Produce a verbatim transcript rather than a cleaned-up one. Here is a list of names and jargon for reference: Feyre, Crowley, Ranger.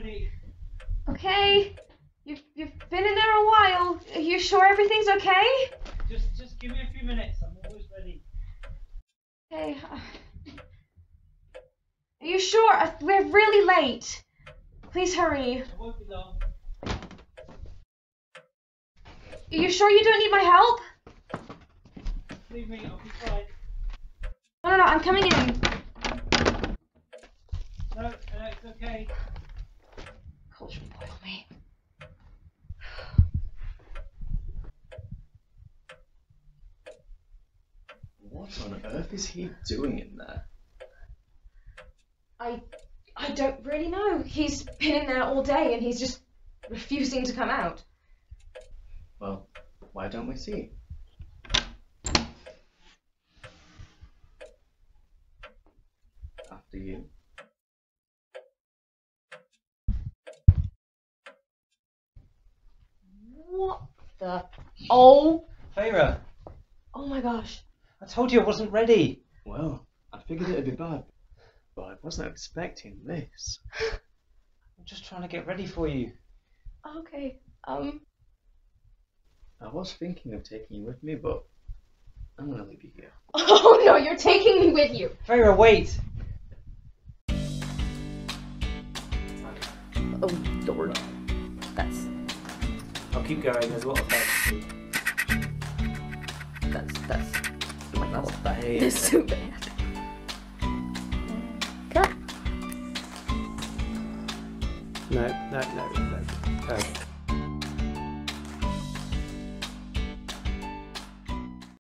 already. Okay. You've, you've been in there a while. Are you sure everything's okay? Just just give me a few minutes. I'm always ready. Okay. Are you sure? We're really late. Please hurry. I won't be long. Are you sure you don't need my help? Leave me. I'll be fine. No, no, no. I'm coming in. No, no, it's okay. Culture boil me. What on earth is he doing in there? I I don't really know. He's been in there all day and he's just refusing to come out. Well, why don't we see? After you. What the... Oh! Feyre! Oh my gosh. I told you I wasn't ready. Well, I figured it'd be bad, but I wasn't expecting this. I'm just trying to get ready for you. Okay, um... I was thinking of taking you with me, but I'm gonna leave you here. Oh no, you're taking me with you! Feyre, wait! Oh, door. That's... I'll keep going, there's a lot of that to do. That's... that's... That's bad. They're so bad. Cut. No, no, no, no. Oh.